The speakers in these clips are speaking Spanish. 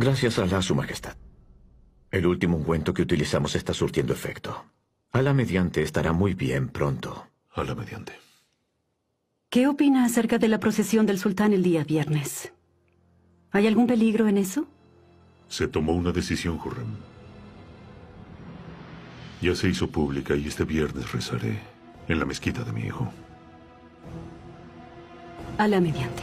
Gracias a Alá, Su Majestad. El último ungüento que utilizamos está surtiendo efecto. Alá mediante estará muy bien pronto. Alá mediante. ¿Qué opina acerca de la procesión del sultán el día viernes? ¿Hay algún peligro en eso? Se tomó una decisión, Hurrem. Ya se hizo pública y este viernes rezaré en la mezquita de mi hijo. Alá mediante.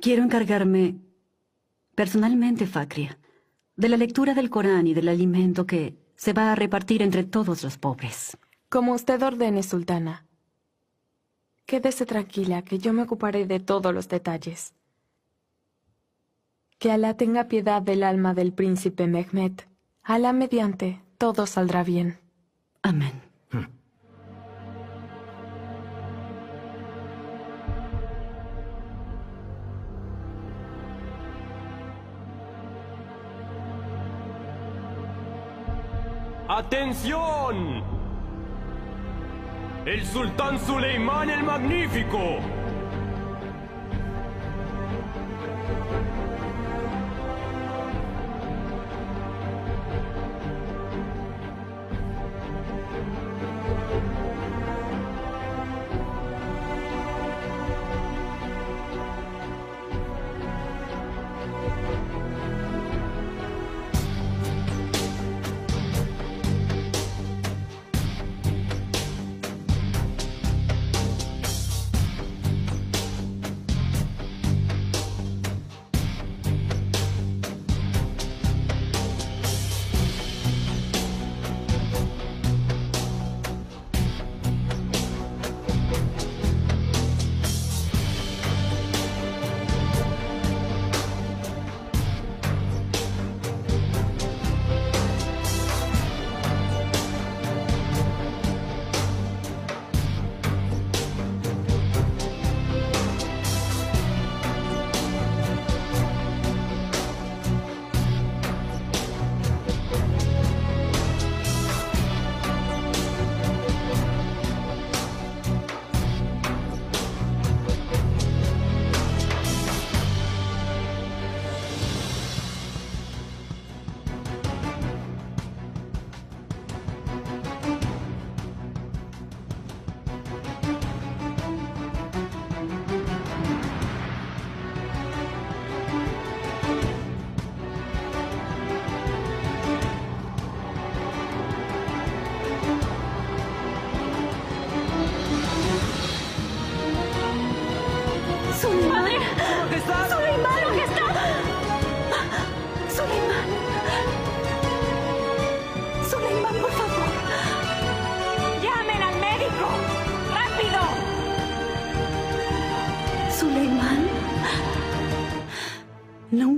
Quiero encargarme personalmente, Fakria, de la lectura del Corán y del alimento que se va a repartir entre todos los pobres. Como usted ordene, Sultana. Quédese tranquila, que yo me ocuparé de todos los detalles. Que Alá tenga piedad del alma del príncipe Mehmet. Alá mediante, todo saldrá bien. Amén. ¡Atención! El sultán Suleimán el Magnífico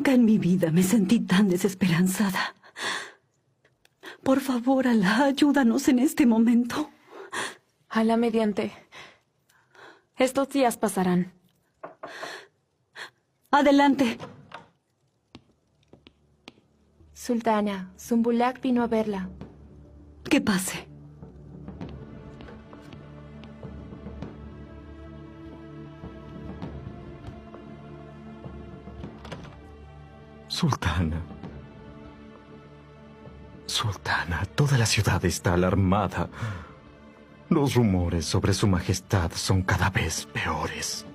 en mi vida me sentí tan desesperanzada. Por favor, Alá, ayúdanos en este momento. Alá mediante. Estos días pasarán. Adelante. Sultana, Zumbulak vino a verla. Que pase. Sultana. Sultana, toda la ciudad está alarmada. Los rumores sobre su majestad son cada vez peores.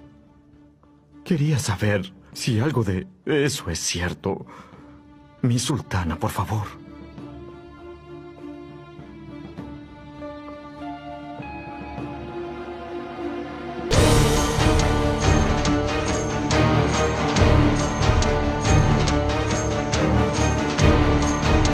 Quería saber si algo de eso es cierto. Mi sultana, por favor.